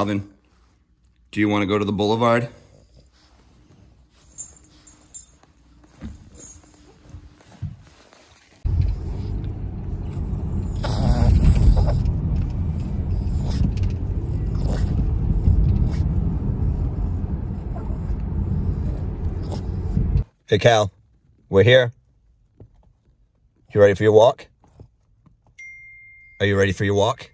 Calvin, do you want to go to the boulevard? Hey Cal, we're here. You ready for your walk? Are you ready for your walk?